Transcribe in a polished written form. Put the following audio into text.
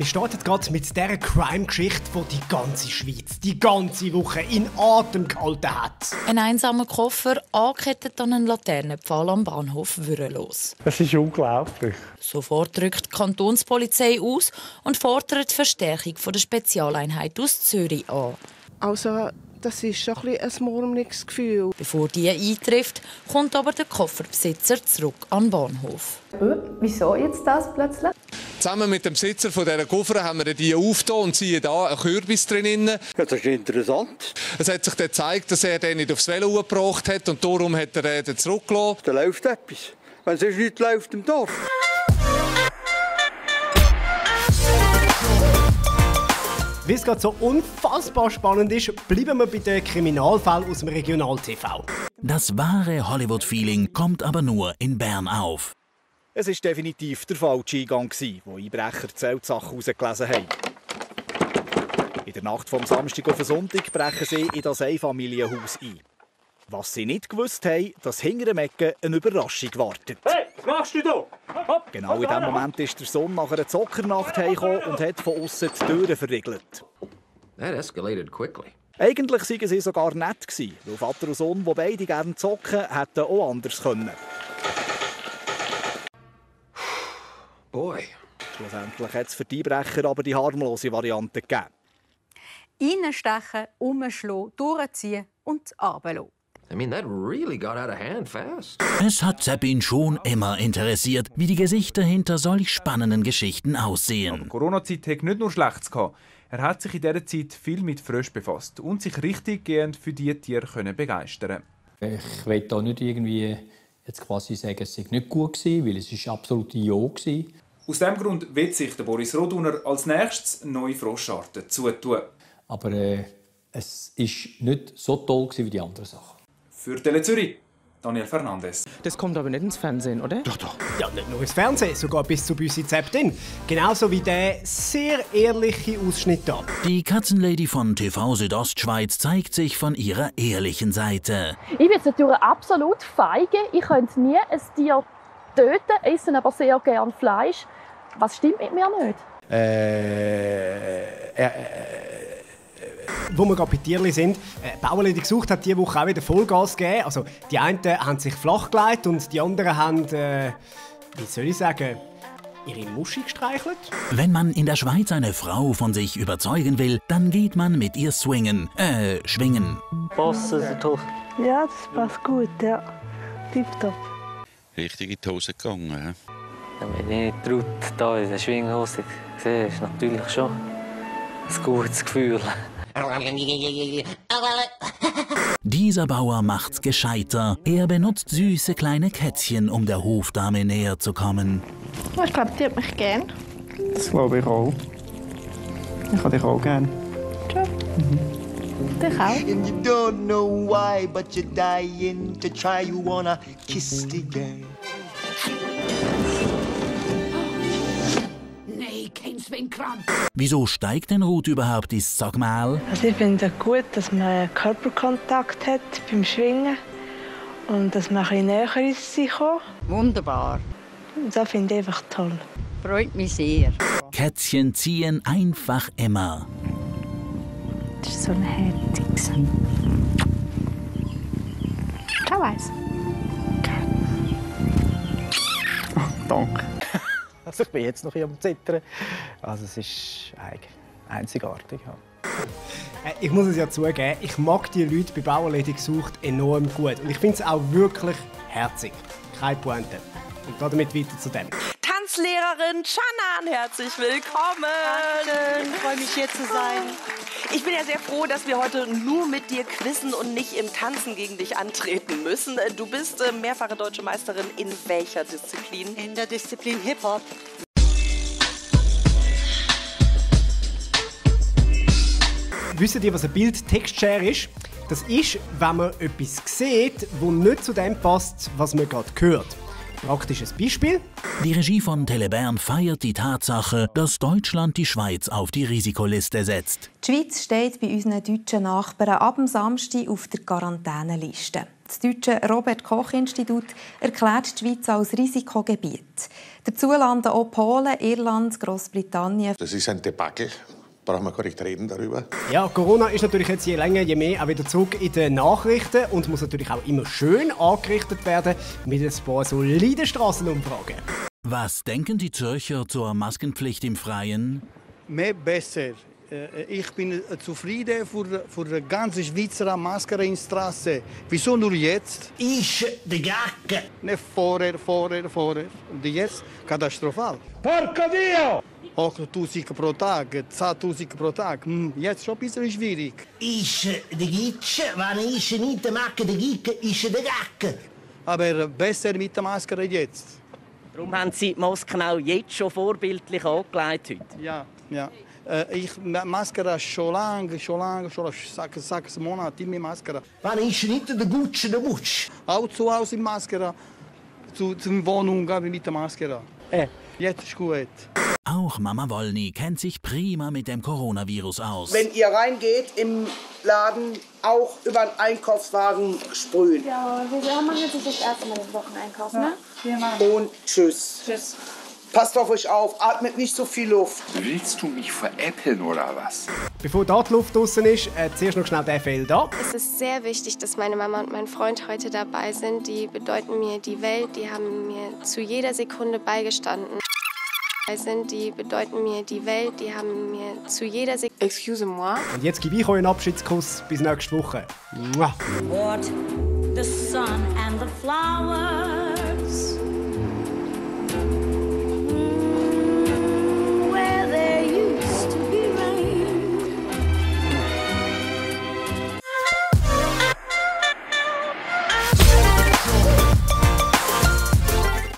Wir starten gerade mit dieser Crime-Geschichte, die die ganze Schweiz die ganze Woche in Atem gehalten hat. Ein einsamer Koffer, angekettet an einen Laternenpfahl am Bahnhof würdelos. Das ist unglaublich. Sofort rückt die Kantonspolizei aus und fordert die Verstärkung der Spezialeinheit aus Zürich an. Also, das ist schon ein murmliches Gefühl. Bevor die eintrifft, kommt aber der Kofferbesitzer zurück an den Bahnhof. Wieso jetzt das plötzlich? Zusammen mit dem Besitzer dieser Koffer haben wir die aufgetan und ziehen da einen Kürbis drin. Ja, das ist interessant. Es hat sich dann gezeigt, dass er den nicht aufs Velo gebracht hat und darum hat er den zurückgelassen. Da läuft etwas. Wenn sonst nichts läuft im Dorf. Weil es gerade so unfassbar spannend ist, bleiben wir bei den Kriminalfällen aus dem Regional-TV. Das wahre Hollywood-Feeling kommt aber nur in Bern auf. Es war definitiv der falsche Eingang, wo Einbrecher die Zeltsachen herausgelesen haben. In der Nacht vom Samstag auf den Sonntag brechen sie in das Einfamilienhaus ein. Was sie nicht gewusst haben, dass hinter dem Ecke eine Überraschung wartet. Hey, was machst du da? Hopp, genau in diesem Moment ist der Sohn nach einer Zockernacht heimgekommen und hat von außen die Türen verriegelt. That escalated quickly. Eigentlich waren sie sogar nett gewesen, weil Vater und Sohn, die beide gerne zocken, hätten auch anders können. Boy. Schlussendlich hat es für die Einbrecher aber die harmlose Variante gegeben. Reinstechen, umschlagen, durchziehen und runterlassen. I mean, that really got out of hand fast. Es hat Seppin schon immer interessiert, wie die Gesichter hinter solch spannenden Geschichten aussehen. Aber die Corona-Zeit hat nicht nur Schlechtes gehabt. Er hat sich in dieser Zeit viel mit Fröschen befasst und sich richtiggehend für die Tiere begeistern. Ich will da nicht irgendwie jetzt quasi sagen, es sei nicht gut gewesen, weil es war absolut ja gewesen. Aus diesem Grund will sich der Boris Roduner als nächstes neue Froscharten zutun. Aber es war nicht so toll gewesen wie die anderen Sachen. Für TeleZüri, Daniel Fernandes. Das kommt aber nicht ins Fernsehen, oder? Doch, doch. Ja, nicht nur ins Fernsehen, sogar bis zu uns in Zeptin. Genauso wie der sehr ehrliche Ausschnitt hier. Die Katzenlady von TV Südostschweiz zeigt sich von ihrer ehrlichen Seite. Ich bin jetzt natürlich absolut feige. Ich könnte nie ein Tier töten, esse aber sehr gern Fleisch. Was stimmt mit mir nicht? Wo wir gerade bei Tierli sind, Bauerleidig gesucht hat diese Woche auch wieder Vollgas gegeben. Also, die einen haben sich flachgelegt und die anderen haben, wie soll ich sagen, ihre Muschi gestreichelt. Wenn man in der Schweiz eine Frau von sich überzeugen will, dann geht man mit ihr swingen, schwingen. Passt das doch? Ja, das passt gut, ja. Tipptopp. Richtig in die Hose gegangen, ja? Wenn ich nicht traut, da in der Schwinghose sehe, ist natürlich schon ein gutes Gefühl. Dieser Bauer macht's gescheiter. Er benutzt süße kleine Kätzchen, um der Hofdame näher zu kommen. Ich glaube, die hat mich gern. Das glaube ich auch. Ich habe dich auch gern. Tschau. Dich auch. And you don't know why, but you're dying to try. You wanna kiss the game. Wieso steigt denn Ruth überhaupt ins Sagmal? Also ich finde gut, dass man Körperkontakt hat beim Schwingen und dass man ein bisschen näher ist sich kommt. Wunderbar. Das finde ich einfach toll. Freut mich sehr. Kätzchen ziehen einfach immer. Das ist so ein herziges. Schau eins. Oh, danke. Also ich bin jetzt noch hier am Zittern. Also es ist einzigartig. Ja. Ich muss es ja zugeben, ich mag die Leute bei Bauerleidig gesucht enorm gut. Und ich finde es auch wirklich herzig. Keine Pointe. Und damit weiter zu dem. Tanzlehrerin Canan, herzlich willkommen. Danke, ich freue mich, hier zu sein. Ich bin ja sehr froh, dass wir heute nur mit dir quizzen und nicht im Tanzen gegen dich antreten müssen. Du bist mehrfache deutsche Meisterin. In welcher Disziplin? In der Disziplin Hip-Hop. Wisst ihr, was ein Bild-Text-Share ist? Das ist, wenn man etwas sieht, das nicht zu dem passt, was man gerade hört. Praktisches Beispiel. Die Regie von Telebern feiert die Tatsache, dass Deutschland die Schweiz auf die Risikoliste setzt. Die Schweiz steht bei unseren deutschen Nachbarn ab dem Samstag auf der Quarantäneliste. Das deutsche Robert-Koch-Institut erklärt die Schweiz als Risikogebiet. Dazu landen auch Polen, Irland, Großbritannien. Das ist ein Debakel. Brauchen wir gar nicht reden darüber. Ja, Corona ist natürlich jetzt je länger, je mehr auch wieder zurück in den Nachrichten und muss natürlich auch immer schön angerichtet werden mit ein paar soliden Strassenumfragen. Was denken die Zürcher zur Maskenpflicht im Freien? Mehr besser. Ich bin zufrieden für die ganze Schweizer Maske in der Straße. Wieso nur jetzt? Ist die Jacke. Nicht vorher. Und jetzt? Katastrophal. Porco Dio! 8'000 pro Tag, 10'000 pro Tag. Jetzt schon ein bisschen schwierig. Ist die Gitsche, wenn ich nicht mache, die Gicke, ist die Gacke. Aber besser mit der Maske jetzt. Darum haben Sie die Masken auch jetzt schon vorbildlich angelegt heute? Ja. Ich Maske schon lange, sechs Monate mit Maske. Wenn ich nicht der Gutsche, der Wutsch. Auch zu Hause mit Maske, zur Wohnung mit der Maske. Jetzt ist gut. Auch Mama Wollny kennt sich prima mit dem Coronavirus aus. Wenn ihr reingeht im Laden, auch über den Einkaufswagen sprühen. Ja, wir machen jetzt das erste Mal den Wocheneinkauf, ne? Ja. Und tschüss. Tschüss. Passt auf euch auf, atmet nicht so viel Luft. Willst du mich veräppeln oder was? Bevor da die Luft draußen ist, zuerst noch schnell der Fell da. Es ist sehr wichtig, dass meine Mama und mein Freund heute dabei sind. Die bedeuten mir die Welt, die haben mir zu jeder Sekunde beigestanden. Excuse-moi. Und jetzt gebe ich euch einen Abschiedskuss. Bis nächste Woche. Mua. What the sun and the flower.